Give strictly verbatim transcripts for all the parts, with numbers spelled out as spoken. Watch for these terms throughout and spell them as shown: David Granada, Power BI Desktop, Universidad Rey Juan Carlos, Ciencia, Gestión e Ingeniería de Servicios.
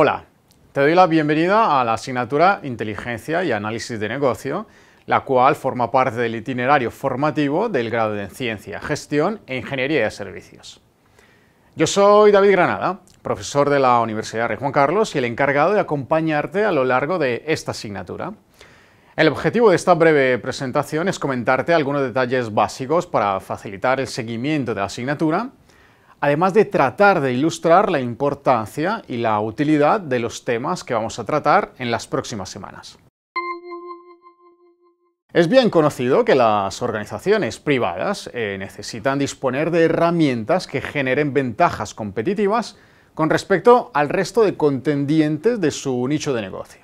Hola, te doy la bienvenida a la asignatura Inteligencia y Análisis de Negocio, la cual forma parte del itinerario formativo del grado de Ciencia, Gestión e Ingeniería de Servicios. Yo soy David Granada, profesor de la Universidad Rey Juan Carlos y el encargado de acompañarte a lo largo de esta asignatura. El objetivo de esta breve presentación es comentarte algunos detalles básicos para facilitar el seguimiento de la asignatura, además de tratar de ilustrar la importancia y la utilidad de los temas que vamos a tratar en las próximas semanas. Es bien conocido que las organizaciones privadas eh, necesitan disponer de herramientas que generen ventajas competitivas con respecto al resto de contendientes de su nicho de negocio.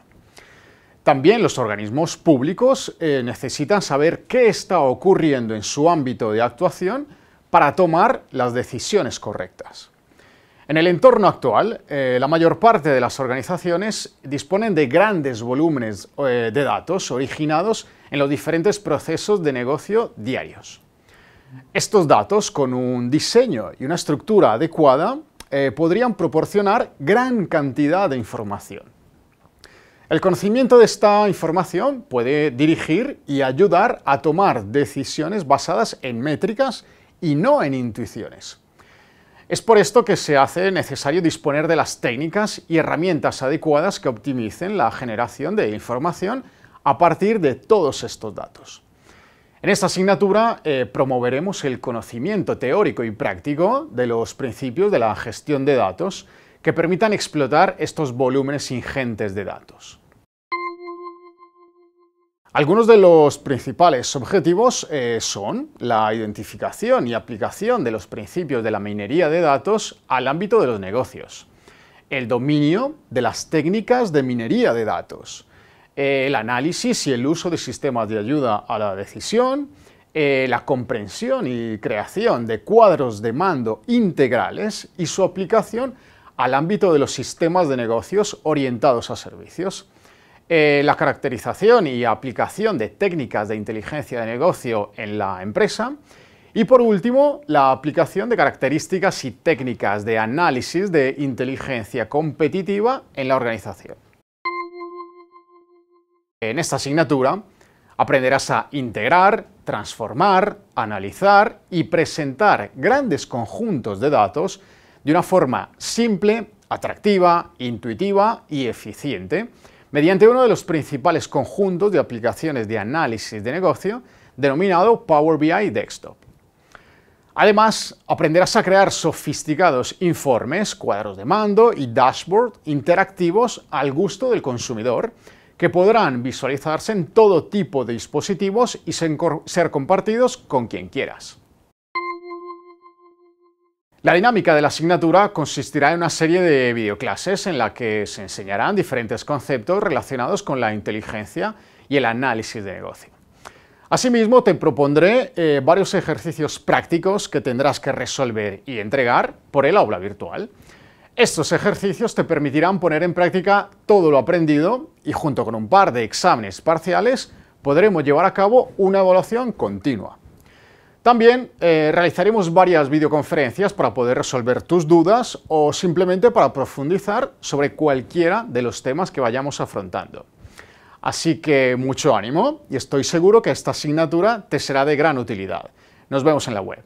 También los organismos públicos eh, necesitan saber qué está ocurriendo en su ámbito de actuación para tomar las decisiones correctas. En el entorno actual, eh, la mayor parte de las organizaciones disponen de grandes volúmenes eh, de datos originados en los diferentes procesos de negocio diarios. Estos datos, con un diseño y una estructura adecuada, eh, podrían proporcionar gran cantidad de información. El conocimiento de esta información puede dirigir y ayudar a tomar decisiones basadas en métricas y no en intuiciones. Es por esto que se hace necesario disponer de las técnicas y herramientas adecuadas que optimicen la generación de información a partir de todos estos datos. En esta asignatura eh, promoveremos el conocimiento teórico y práctico de los principios de la gestión de datos que permitan explotar estos volúmenes ingentes de datos. Algunos de los principales objetivos eh, son la identificación y aplicación de los principios de la minería de datos al ámbito de los negocios, el dominio de las técnicas de minería de datos, eh, el análisis y el uso de sistemas de ayuda a la decisión, eh, la comprensión y creación de cuadros de mando integrales y su aplicación al ámbito de los sistemas de negocios orientados a servicios. Eh, la caracterización y aplicación de técnicas de inteligencia de negocio en la empresa y, por último, la aplicación de características y técnicas de análisis de inteligencia competitiva en la organización. En esta asignatura aprenderás a integrar, transformar, analizar y presentar grandes conjuntos de datos de una forma simple, atractiva, intuitiva y eficiente, mediante uno de los principales conjuntos de aplicaciones de análisis de negocio, denominado Power B I Desktop. Además, aprenderás a crear sofisticados informes, cuadros de mando y dashboard interactivos al gusto del consumidor, que podrán visualizarse en todo tipo de dispositivos y ser compartidos con quien quieras. La dinámica de la asignatura consistirá en una serie de videoclases en la que se enseñarán diferentes conceptos relacionados con la inteligencia y el análisis de negocio. Asimismo, te propondré eh, varios ejercicios prácticos que tendrás que resolver y entregar por el aula virtual. Estos ejercicios te permitirán poner en práctica todo lo aprendido y, junto con un par de exámenes parciales, podremos llevar a cabo una evaluación continua. También eh, realizaremos varias videoconferencias para poder resolver tus dudas o simplemente para profundizar sobre cualquiera de los temas que vayamos afrontando. Así que mucho ánimo y estoy seguro que esta asignatura te será de gran utilidad. Nos vemos en la web.